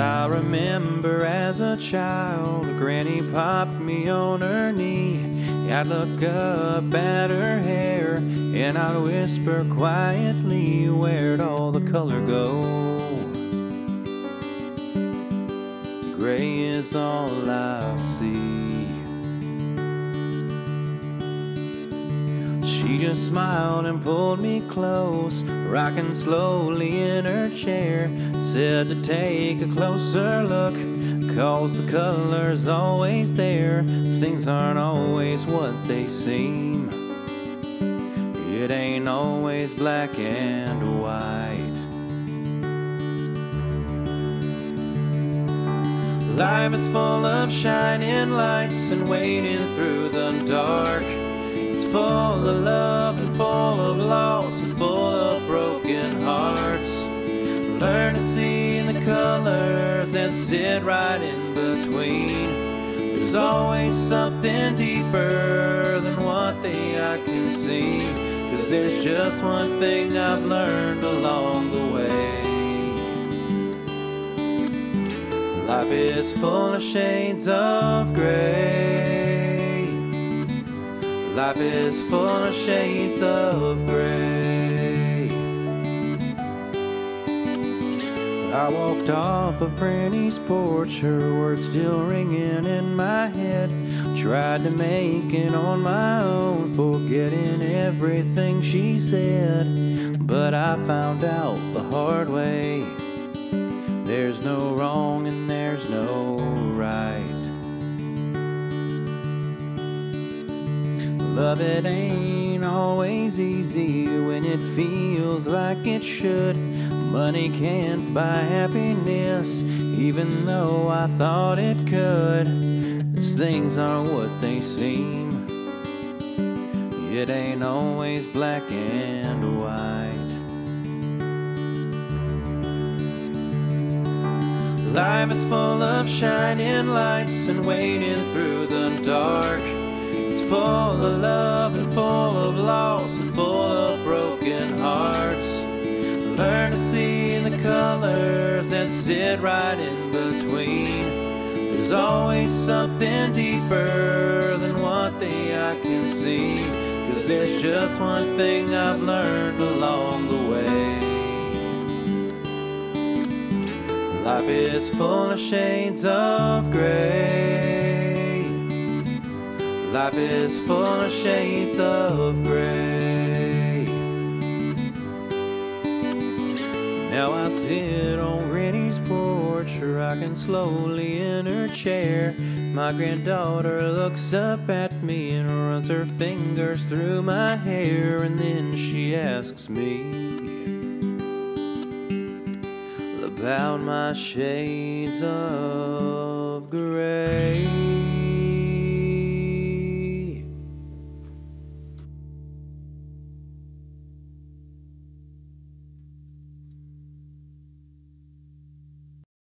I remember as a child, Granny popped me on her knee. I'd look up at her hair, and I'd whisper quietly, where'd all the color go? Gray is all I see. She just smiled and pulled me close, rocking slowly in her chair. Said to take a closer look, 'cause the color's always there. Things aren't always what they seem. It ain't always black and white. Life is full of shining lights and wading through the dark. It's full of love and full of loss and full of broken hearts. Learn to see the colors that sit right in between. There's always something deeper than what the eye can see. 'Cause there's just one thing I've learned along the way. Life is full of shades of gray. Life is full of shades of gray. I walked off of Granny's porch, her words still ringing in my head. Tried to make it on my own, forgetting everything she said. But I found out the hard way, there's no wrong and there's no right. Love, it ain't always easy when it feels like it should. Money can't buy happiness, even though I thought it could. These things aren't what they seem. It ain't always black and white. Life is full of shining lights and wading through the dark. It's full of love and full of loss and full of broken hearts. Learn to see the colors that sit right in between. There's always something deeper than what the eye can see. 'Cause there's just one thing I've learned along the way. Life is full of shades of gray. Life is full of shades of gray. Now I sit on Granny's porch, rocking slowly in her chair. My granddaughter looks up at me and runs her fingers through my hair. And then she asks me about my shades of gray.